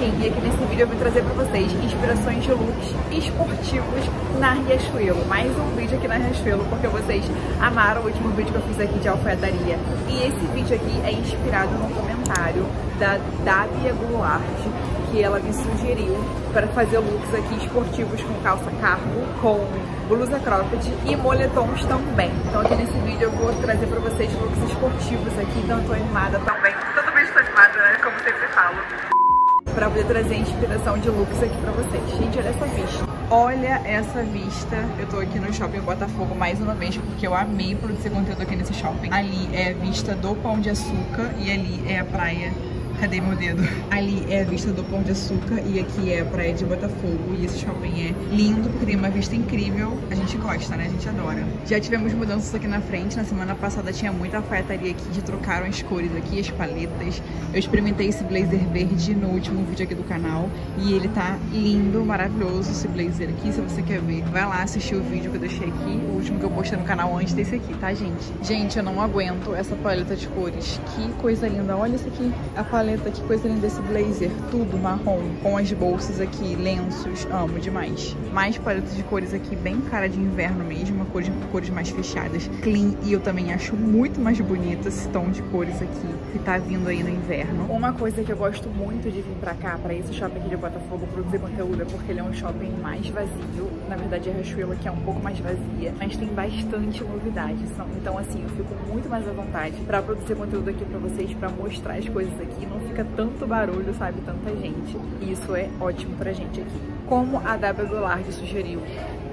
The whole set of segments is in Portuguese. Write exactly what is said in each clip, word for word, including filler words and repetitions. Sim, e aqui nesse vídeo eu vim trazer pra vocês inspirações de looks esportivos na Riachuelo. Mais um vídeo aqui na Riachuelo, porque vocês amaram o último vídeo que eu fiz aqui de alfaiataria. E esse vídeo aqui é inspirado num comentário da Davia Gluart, que ela me sugeriu para fazer looks aqui esportivos com calça cargo, com blusa cropped e moletons também. Então aqui nesse vídeo eu vou trazer pra vocês looks esportivos aqui, então eu tô animada também. Todo vídeo tô animada, né? Como sempre falo. Pra poder trazer inspiração de looks aqui pra vocês. Gente, olha essa vista. Olha essa vista. Eu tô aqui no shopping Botafogo mais uma vez, porque eu amei produzir conteúdo aqui nesse shopping. Ali é a vista do Pão de Açúcar e ali é a praia. Cadê meu dedo? Ali é a vista do Pão de Açúcar e aqui é a praia de Botafogo. E esse shopping é lindo porque tem uma vista incrível. A gente gosta, né? A gente adora. Já tivemos mudanças aqui na frente. Na semana passada tinha muita alfaiataria aqui. Já trocaram as cores aqui, as paletas. Eu experimentei esse blazer verde no último vídeo aqui do canal. E ele tá lindo, maravilhoso esse blazer aqui. Se você quer ver, vai lá assistir o vídeo que eu deixei aqui. O último que eu postei no canal antes desse aqui, tá, gente? Gente, eu não aguento essa paleta de cores. Que coisa linda. Olha isso aqui. A paleta. Que coisa linda esse blazer, tudo marrom, com as bolsas aqui, lenços, amo demais. Mais paletas de cores aqui, bem cara de inverno mesmo, cores, cores mais fechadas, clean, e eu também acho muito mais bonito esse tom de cores aqui, que tá vindo aí no inverno. Uma coisa que eu gosto muito de vir pra cá, pra esse shopping aqui de Botafogo, produzir conteúdo, é porque ele é um shopping mais vazio, na verdade a Riachuelo aqui é um pouco mais vazia, mas tem bastante novidade, então assim, eu fico muito mais à vontade pra produzir conteúdo aqui pra vocês, pra mostrar as coisas aqui, não fica tanto barulho, sabe? Tanta gente. E isso é ótimo pra gente aqui. Como a Dabba Zollard sugeriu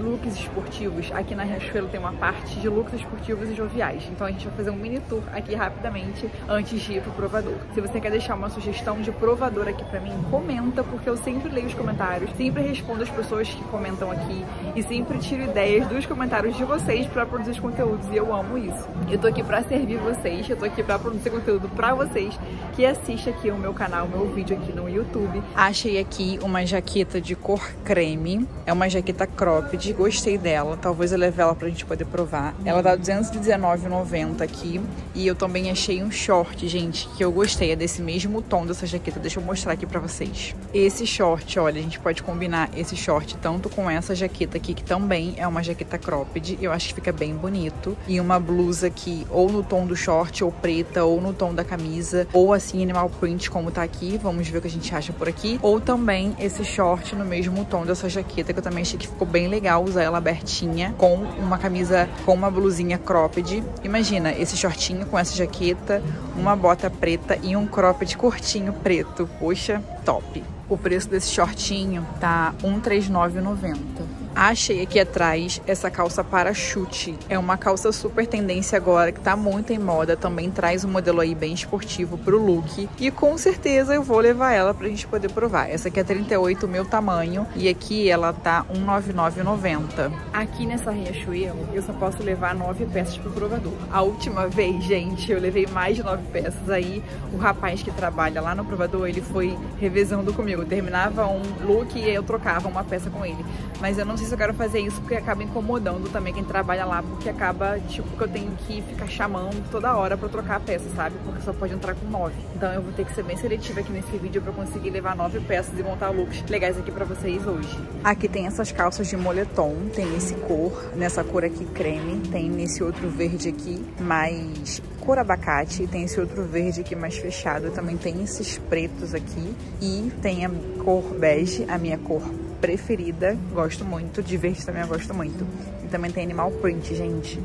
looks esportivos, aqui na Riachuelo tem uma parte de looks esportivos e joviais. Então a gente vai fazer um mini tour aqui rapidamente antes de ir pro provador. Se você quer deixar uma sugestão de provador aqui pra mim, comenta, porque eu sempre leio os comentários, sempre respondo as pessoas que comentam aqui e sempre tiro ideias dos comentários de vocês pra produzir os conteúdos, e eu amo isso. Eu tô aqui pra servir vocês, eu tô aqui pra produzir conteúdo pra vocês que assistem aqui o meu canal, o meu vídeo aqui no YouTube. Achei aqui uma jaqueta de cor creme, é uma jaqueta cropped. Gostei dela, talvez eu leve ela pra gente poder provar. Ela tá duzentos e dezenove reais e noventa centavos aqui. E eu também achei um short, gente, que eu gostei. É desse mesmo tom dessa jaqueta, deixa eu mostrar aqui pra vocês. Esse short, olha, a gente pode combinar esse short tanto com essa jaqueta aqui, que também é uma jaqueta cropped. Eu acho que fica bem bonito. E uma blusa aqui, ou no tom do short, ou preta, ou no tom da camisa, ou assim, animal print, como tá aqui. Vamos ver o que a gente acha por aqui. Ou também esse short no mesmo tom dessa jaqueta, que eu também achei que ficou bem legal. Usar ela abertinha, com uma camisa, com uma blusinha cropped. Imagina, esse shortinho com essa jaqueta, uma bota preta e um cropped curtinho preto. Poxa, top! O preço desse shortinho tá cento e trinta e nove reais e noventa centavos. Achei aqui atrás essa calça para chute. É uma calça super tendência agora, que tá muito em moda. Também traz um modelo aí bem esportivo pro look. E com certeza eu vou levar ela pra gente poder provar. Essa aqui é trinta e oito, meu tamanho. E aqui ela tá cento e noventa e nove reais e noventa centavos. Aqui nessa Riachuelo, eu só posso levar nove peças pro provador. A última vez, gente, eu levei mais de nove peças. Aí o rapaz que trabalha lá no provador, ele foi revezando comigo. Eu terminava um look e eu trocava uma peça com ele. Mas eu não sei eu quero fazer isso, porque acaba incomodando também quem trabalha lá, porque acaba, tipo, que eu tenho que ficar chamando toda hora pra trocar a peça, sabe? Porque só pode entrar com nove. Então eu vou ter que ser bem seletiva aqui nesse vídeo pra conseguir levar nove peças e montar looks legais aqui pra vocês hoje. Aqui tem essas calças de moletom, tem esse cor, nessa cor aqui creme, tem nesse outro verde aqui, mais cor abacate, e tem esse outro verde aqui mais fechado, também tem esses pretos aqui, e tem a cor bege, a minha cor preferida, gosto muito, de verde também eu gosto muito. E também tem animal print, gente.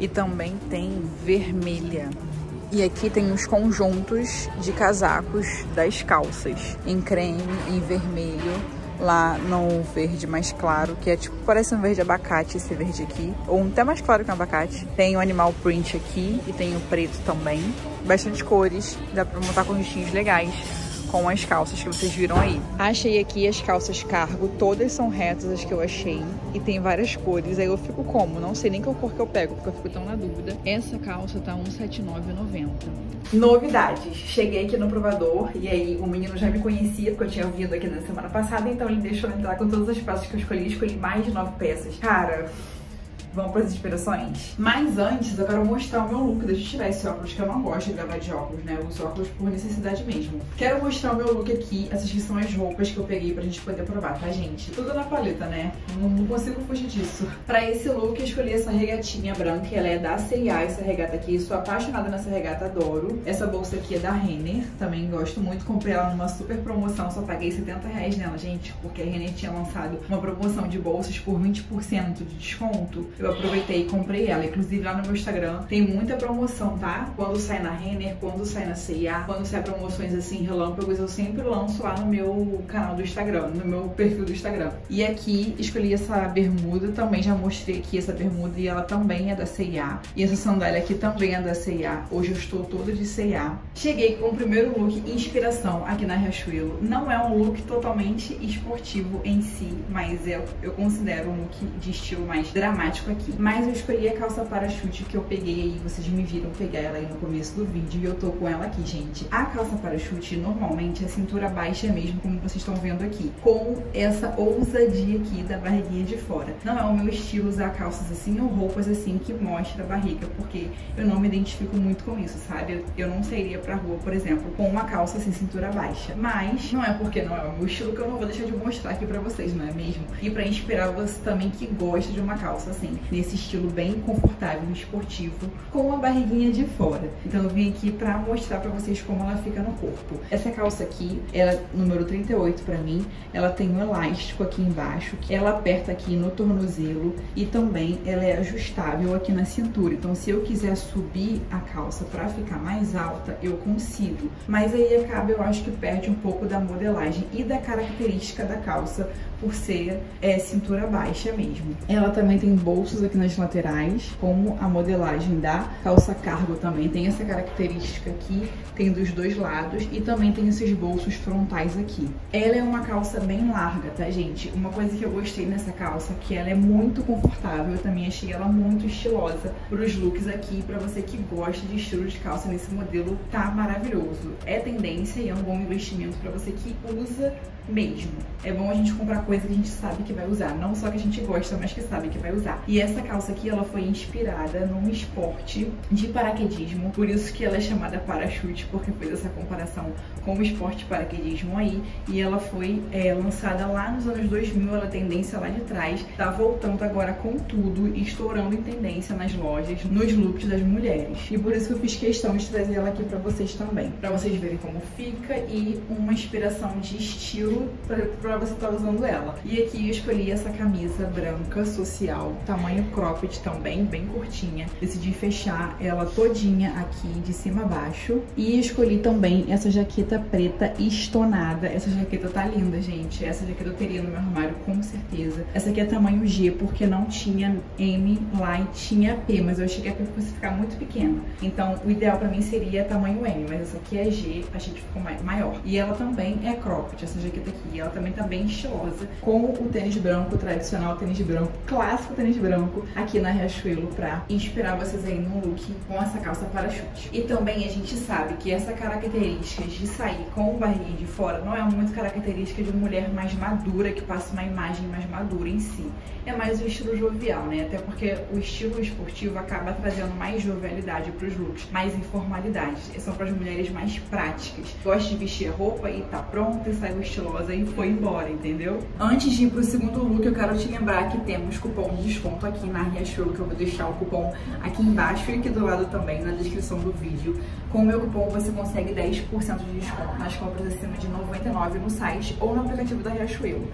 E também tem vermelha. E aqui tem os conjuntos de casacos das calças, em creme, em vermelho, lá no verde mais claro, que é tipo, parece um verde abacate esse verde aqui, ou um até mais claro que um abacate. Tem o animal print aqui e tem o preto também. Bastante cores, dá pra montar com rostinhos legais. Com as calças que vocês viram aí. Achei aqui as calças cargo, todas são retas as que eu achei, e tem várias cores, aí eu fico como? Não sei nem qual cor que eu pego, porque eu fico tão na dúvida. Essa calça tá cento e setenta e nove reais e noventa centavos. Novidades! Cheguei aqui no provador, e aí o menino já me conhecia, porque eu tinha vindo aqui na semana passada, então ele deixou eu entrar com todas as peças que eu escolhi, escolhi mais de nove peças. Cara... Vamos para as inspirações? Mas antes eu quero mostrar o meu look. Deixa eu tirar esse óculos, que eu não gosto de gravar de óculos, né? Eu uso óculos por necessidade mesmo. Quero mostrar o meu look aqui. Essas que são as roupas que eu peguei pra gente poder provar, tá, gente? Tudo na paleta, né? Não, não consigo fugir disso. Pra esse look eu escolhi essa regatinha branca. Ela é da C e A, essa regata aqui. Sou apaixonada nessa regata, adoro. Essa bolsa aqui é da Renner, também gosto muito. Comprei ela numa super promoção, só paguei setenta reais nela, gente, porque a Renner tinha lançado uma promoção de bolsas por vinte por cento de desconto. Eu aproveitei e comprei ela. Inclusive lá no meu Instagram tem muita promoção, tá? Quando sai na Renner, quando sai na C e A, quando sai promoções assim, relâmpagos, eu sempre lanço lá no meu canal do Instagram, no meu perfil do Instagram. E aqui escolhi essa bermuda, também já mostrei aqui essa bermuda, e ela também é da C e A. E essa sandália aqui também é da C e A. Hoje eu estou toda de C e A. Cheguei com o primeiro look inspiração aqui na Riachuelo. Não é um look totalmente esportivo em si, mas eu, eu considero um look de estilo mais dramático aqui. Mas eu escolhi a calça para-chute que eu peguei aí, vocês me viram pegar ela aí no começo do vídeo, e eu tô com ela aqui, gente. A calça para-chute normalmente é cintura baixa mesmo, como vocês estão vendo aqui, com essa ousadia aqui da barriguinha de fora. Não é o meu estilo usar calças assim ou roupas assim que mostra a barriga, porque eu não me identifico muito com isso, sabe? Eu não sairia pra rua, por exemplo, com uma calça assim, cintura baixa. Mas não é porque não é o meu estilo que eu não vou deixar de mostrar aqui pra vocês, não é mesmo? E pra inspirar você também que gosta de uma calça assim, nesse estilo bem confortável, esportivo, com a barriguinha de fora. Então eu vim aqui pra mostrar pra vocês como ela fica no corpo. Essa calça aqui, ela é número trinta e oito pra mim, ela tem um elástico aqui embaixo, que ela aperta aqui no tornozelo, e também ela é ajustável aqui na cintura. Então se eu quiser subir a calça pra ficar mais alta, eu consigo. Mas aí acaba, eu acho que perde um pouco da modelagem e da característica da calça, por ser é, cintura baixa mesmo. Ela também tem bolsos aqui nas laterais, como a modelagem da calça cargo também tem essa característica aqui, tem dos dois lados, e também tem esses bolsos frontais aqui. Ela é uma calça bem larga, tá, gente? Uma coisa que eu gostei nessa calça é que ela é muito confortável, eu também achei ela muito estilosa pros looks aqui. Pra você que gosta de estilo de calça nesse modelo, tá maravilhoso. É tendência e é um bom investimento pra você que usa mesmo. É bom a gente comprar coisa que a gente sabe que vai usar, não só que a gente gosta, mas que sabe que vai usar. E essa calça aqui, ela foi inspirada num esporte de paraquedismo, por isso que ela é chamada para-chute, porque fez essa comparação com o esporte de paraquedismo aí. E ela foi é, lançada lá nos anos dois mil, ela é tendência lá de trás, tá voltando agora com tudo, estourando em tendência nas lojas, nos looks das mulheres. E por isso que eu fiz questão de trazer ela aqui pra vocês também, pra vocês verem como fica, e uma inspiração de estilo pra, pra você estar usando ela. E aqui eu escolhi essa camisa branca social, tamanho cropped também, bem curtinha. Decidi fechar ela todinha aqui de cima a baixo. E escolhi também essa jaqueta preta estonada. Essa jaqueta tá linda, gente. Essa jaqueta eu teria no meu armário, com certeza. Essa aqui é tamanho G, porque não tinha M lá e tinha P, mas eu achei que a P fosse ficar muito pequena. Então o ideal pra mim seria tamanho M, mas essa aqui é G, achei que ficou maior. E ela também é cropped, essa jaqueta aqui. Ela também tá bem estilosa, com o tênis branco tradicional, tênis branco clássico, tênis branco aqui na Riachuelo, pra inspirar vocês aí no look com essa calça para-chute. E também a gente sabe que essa característica de sair com o barriguinho de fora não é muito característica de mulher mais madura, que passa uma imagem mais madura em si. É mais o estilo jovial, né? Até porque o estilo esportivo acaba trazendo mais jovialidade pros looks, mais informalidade. São pras mulheres mais práticas. Gosta de vestir a roupa e tá pronta, e saiu estilosa e foi embora, entendeu? Antes de ir pro segundo look, eu quero te lembrar que temos cupom de desconto aqui na Riachuelo, que eu vou deixar o cupom aqui embaixo e aqui do lado também na descrição do vídeo. Com o meu cupom você consegue dez por cento de desconto nas compras acima de noventa e nove reais no site ou no aplicativo da Riachuelo.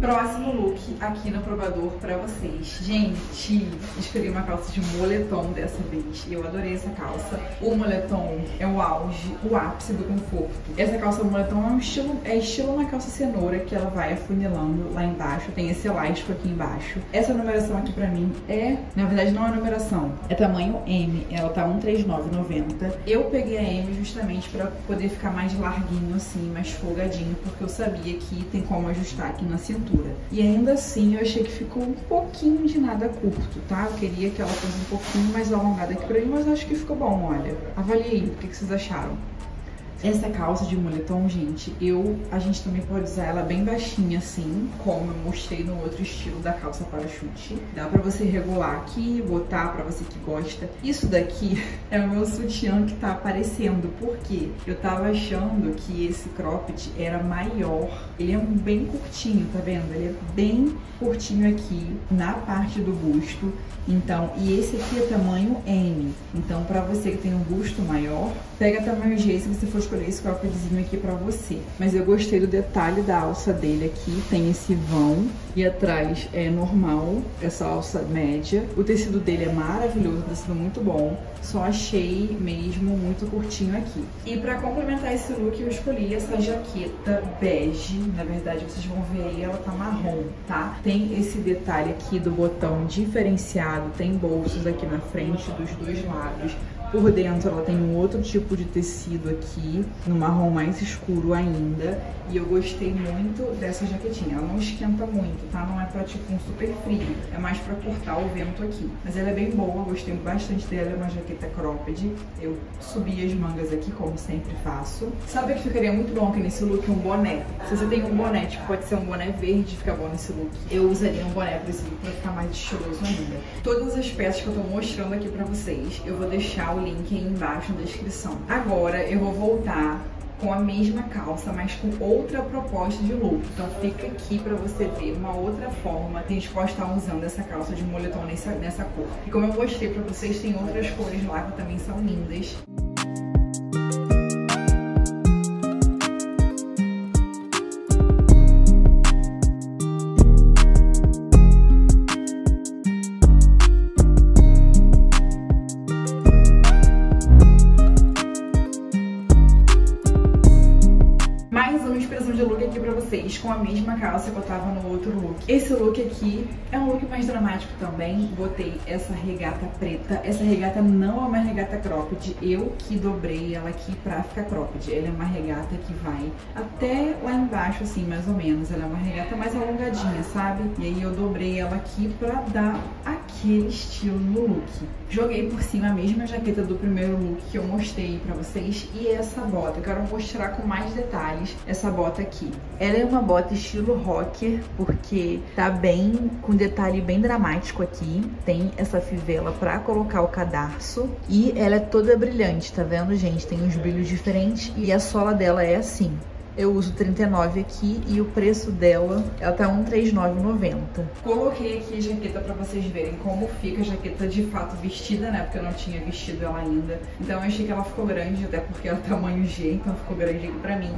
Próximo look aqui no provador pra vocês. Gente, escolhi uma calça de moletom dessa vez. Eu adorei essa calça. O moletom é o auge, o ápice do conforto. Essa calça moletom é um estilo, é estilo uma calça cenoura, que ela vai afunilando lá embaixo. Tem esse elástico aqui embaixo. Essa numeração aqui pra mim é... Na verdade não é numeração, é tamanho M. Ela tá cento e trinta e nove e noventa. Eu peguei a M justamente pra poder ficar mais larguinho assim, mais folgadinho, porque eu sabia que tem como ajustar aqui na cintura. E ainda assim eu achei que ficou um pouquinho de nada curto, tá? Eu queria que ela fosse um pouquinho mais alongada aqui pra mim, mas eu acho que ficou bom, olha. Avalie aí, o que vocês acharam? Essa calça de moletom, gente, eu, a gente também pode usar ela bem baixinha assim, como eu mostrei no outro estilo da calça para chute. Dá pra você regular aqui, botar pra você que gosta. Isso daqui é o meu sutiã que tá aparecendo, porque eu tava achando que esse cropped era maior. Ele é um bem curtinho, tá vendo? Ele é bem curtinho aqui na parte do busto. Então, e esse aqui é tamanho M. Então, pra você que tem um busto maior, pega tamanho G se você for escolher esse croppedzinho aqui pra você. Mas eu gostei do detalhe da alça dele aqui. Tem esse vão e atrás é normal, essa alça média. O tecido dele é maravilhoso, um tecido muito bom. Só achei mesmo muito curtinho aqui. E pra complementar esse look, eu escolhi essa jaqueta bege. Na verdade, vocês vão ver aí, ela tá marrom, tá? Tem esse detalhe aqui do botão diferenciado. Tem bolsos aqui na frente dos dois lados. Por dentro ela tem um outro tipo de tecido aqui, no marrom mais escuro ainda. E eu gostei muito dessa jaquetinha. Ela não esquenta muito, tá? Não é pra tipo um super frio. É mais pra cortar o vento aqui. Mas ela é bem boa, eu gostei bastante dela. É uma jaqueta cropped. Eu subi as mangas aqui, como sempre faço. Sabe o que ficaria muito bom aqui nesse look? Um boné. Se você tem um boné, tipo, pode ser um boné verde, fica bom nesse look. Eu usaria um boné pra esse look pra ficar mais estiloso ainda. Todas as peças que eu tô mostrando aqui pra vocês, eu vou deixar o link aí embaixo na descrição. Agora eu vou voltar com a mesma calça, mas com outra proposta de look. Então fica aqui pra você ver uma outra forma que a gente pode estar usando essa calça de moletom nessa, nessa cor. E como eu mostrei pra vocês, tem outras cores lá que também são lindas. Com a mesma calça que eu tava no outro look. Esse look aqui é um look mais dramático também. Botei essa regata preta. Essa regata não é uma regata cropped. Eu que dobrei ela aqui pra ficar cropped. Ela é uma regata que vai até lá embaixo, assim, mais ou menos. Ela é uma regata mais alongadinha, sabe? E aí eu dobrei ela aqui pra dar aquele estilo no look. Joguei por cima a mesma jaqueta do primeiro look que eu mostrei pra vocês. E essa bota, eu quero mostrar com mais detalhes essa bota aqui. Ela é uma bota Bota estilo rocker, porque tá bem, com detalhe bem dramático aqui. Tem essa fivela pra colocar o cadarço. E ela é toda brilhante, tá vendo, gente? Tem uns brilhos diferentes e a sola dela é assim. Eu uso trinta e nove aqui e o preço dela, ela tá cento e trinta e nove reais e noventa centavos. Coloquei aqui a jaqueta pra vocês verem como fica a jaqueta de fato vestida, né? Porque eu não tinha vestido ela ainda. Então eu achei que ela ficou grande, até porque ela é tamanho G, então ficou grande aqui pra mim.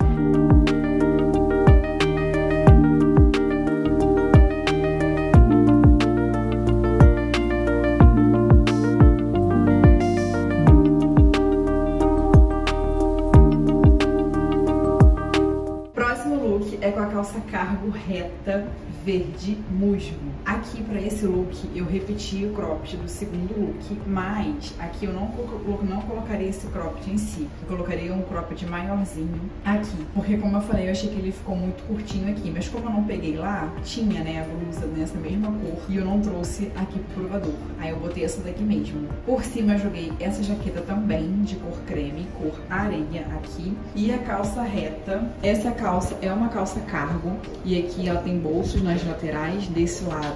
Cargo reta verde musgo. Aqui pra esse look eu repeti o cropped do segundo look, mas aqui eu não, não colocaria esse cropped em si. Eu colocaria um cropped maiorzinho aqui, porque como eu falei, eu achei que ele ficou muito curtinho aqui, mas como eu não peguei lá, tinha, né, a blusa nessa mesma cor e eu não trouxe aqui pro provador. Aí eu botei essa daqui mesmo. Por cima eu joguei essa jaqueta também de cor creme, cor areia aqui, e a calça reta. Essa calça é uma calça cargo e aqui ela tem bolsos nas laterais desse lado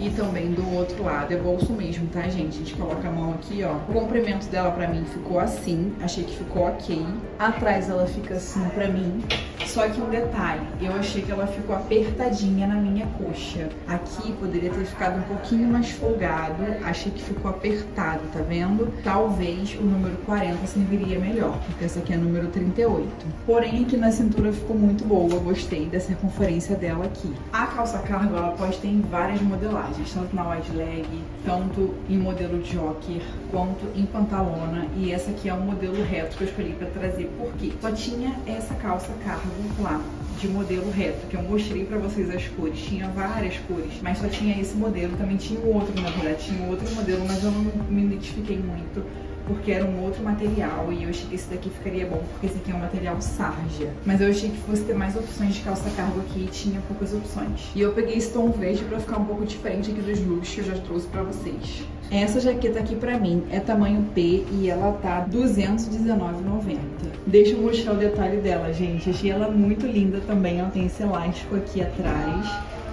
e também do outro lado. É bolso mesmo, tá, gente? A gente coloca a mão aqui, ó. O comprimento dela pra mim ficou assim. Achei que ficou ok. Atrás ela fica assim pra mim. Só que um detalhe, eu achei que ela ficou apertadinha na minha coxa. Aqui poderia ter ficado um pouquinho mais folgado. Achei que ficou apertado, tá vendo? Talvez o número quarenta serviria melhor, porque essa aqui é número trinta e oito. Porém, aqui na cintura ficou muito boa. Eu gostei da circunferência dela aqui. A calça cargo, ela pode ter em várias modelagens, tanto na wide leg, tanto em modelo joker, quanto em pantalona. E essa aqui é um modelo reto que eu escolhi pra trazer, porque só tinha essa calça cargo lá, de modelo reto, que eu mostrei pra vocês as cores. Tinha várias cores, mas só tinha esse modelo. Também tinha o outro, na verdade, tinha outro modelo, mas eu não me identifiquei muito porque era um outro material e eu achei que esse daqui ficaria bom porque esse aqui é um material sarja. Mas eu achei que fosse ter mais opções de calça cargo aqui e tinha poucas opções. E eu peguei esse tom verde pra ficar um pouco diferente aqui dos looks que eu já trouxe pra vocês. Essa jaqueta aqui pra mim é tamanho P e ela tá duzentos e dezenove reais e noventa centavos. Deixa eu mostrar o detalhe dela, gente. Achei ela muito linda também. Ela tem esse elástico aqui atrás.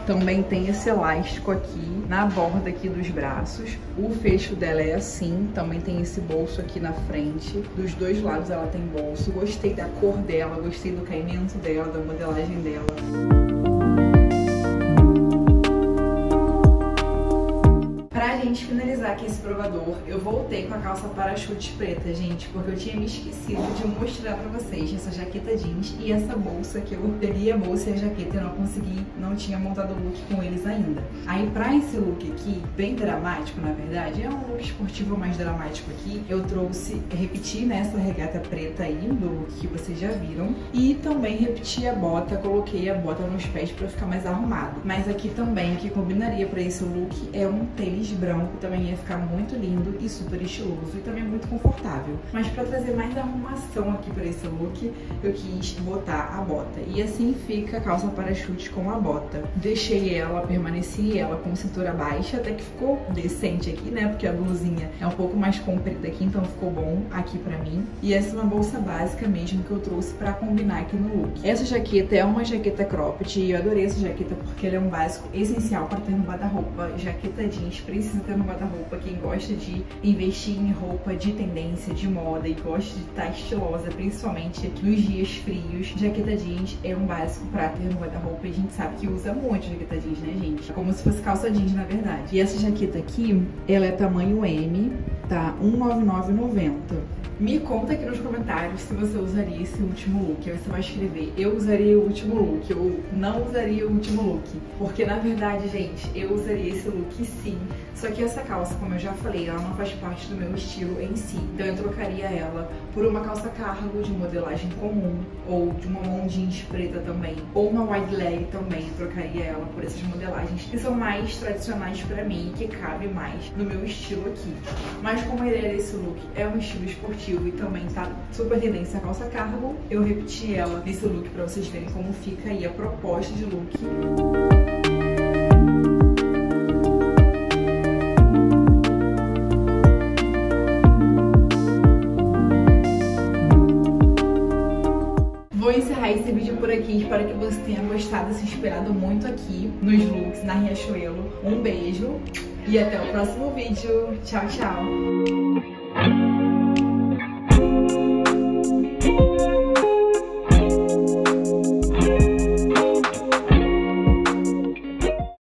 Também tem esse elástico aqui na borda aqui dos braços. O fecho dela é assim. Também tem esse bolso aqui na frente. Dos dois lados ela tem bolso. Gostei da cor dela, gostei do caimento dela, da modelagem dela. Pra gente finalizar aqui esse provador, eu voltei com a calça parachute preta, gente, porque eu tinha me esquecido de mostrar pra vocês essa jaqueta jeans e essa bolsa, que eu peguei a bolsa e a jaqueta e não consegui, não tinha montado o look com eles ainda. Aí pra esse look aqui, bem dramático na verdade, é um look esportivo mais dramático aqui, eu trouxe, repeti nessa regata preta aí, do look que vocês já viram, e também repeti a bota, coloquei a bota nos pés pra ficar mais arrumado. Mas aqui também, o que combinaria pra esse look é um tênis branco, também ia ficar muito lindo e super estiloso e também muito confortável. Mas pra trazer mais arrumação aqui pra esse look, eu quis botar a bota. E assim fica a calça parachute com a bota. Deixei ela, permaneci ela com cintura baixa, até que ficou decente aqui, né? Porque a blusinha é um pouco mais comprida aqui, então ficou bom aqui pra mim. E essa é uma bolsa básica mesmo que eu trouxe pra combinar aqui no look. Essa jaqueta é uma jaqueta cropped e eu adorei essa jaqueta porque ela é um básico essencial pra ter no guarda-roupa. Jaqueta jeans precisa ter no guarda-roupa. Quem gosta de investir em roupa de tendência, de moda e gosta de estar estilosa, principalmente nos dias frios, jaqueta jeans é um básico pra ter no guarda-roupa. E a gente sabe que usa muito jaqueta jeans, né, gente? Como se fosse calça jeans, na verdade. E essa jaqueta aqui, ela é tamanho M, tá? cento e noventa e nove reais e noventa centavos. Me conta aqui nos comentários se você usaria esse último look. Aí você vai escrever, eu usaria o último look, ou não usaria o último look. Porque, na verdade, gente, eu usaria esse look sim. Só que essa calça, como eu já falei, ela não faz parte do meu estilo em si. Então eu trocaria ela por uma calça cargo de modelagem comum, ou de uma mão jeans preta também, ou uma wide leg também. Eu trocaria ela por essas modelagens que são mais tradicionais pra mim e que cabem mais no meu estilo aqui. Mas como a ideia desse look é um estilo esportivo e também tá super tendência a calça cargo, eu repeti ela nesse look pra vocês verem como fica aí a proposta de look. Esse vídeo por aqui, espero que você tenha gostado, se inspirado muito aqui nos looks na Riachuelo. Um beijo e até o próximo vídeo. Tchau, tchau!